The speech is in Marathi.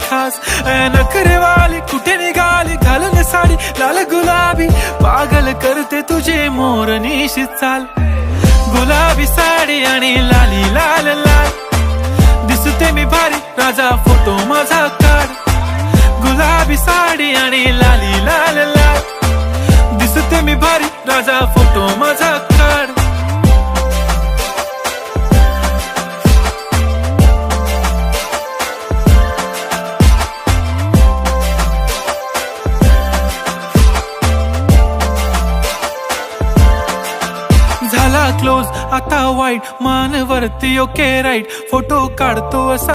नखरे वाली कुटे निघाली घालून साडी लाल गुलाबी पागल करते तुझे मोर निशी चाल गुलाबी साडी आणि लाली लाल लाल दिसते मी भारी राजा फोटो माझा काढ गुलाबी साडी आणि लाली लाल लाल दिसते मी भारी राजा फोटो माझा काढ क्लोज आता वाईट मान वरती ओके राईट फोटो काढतो असा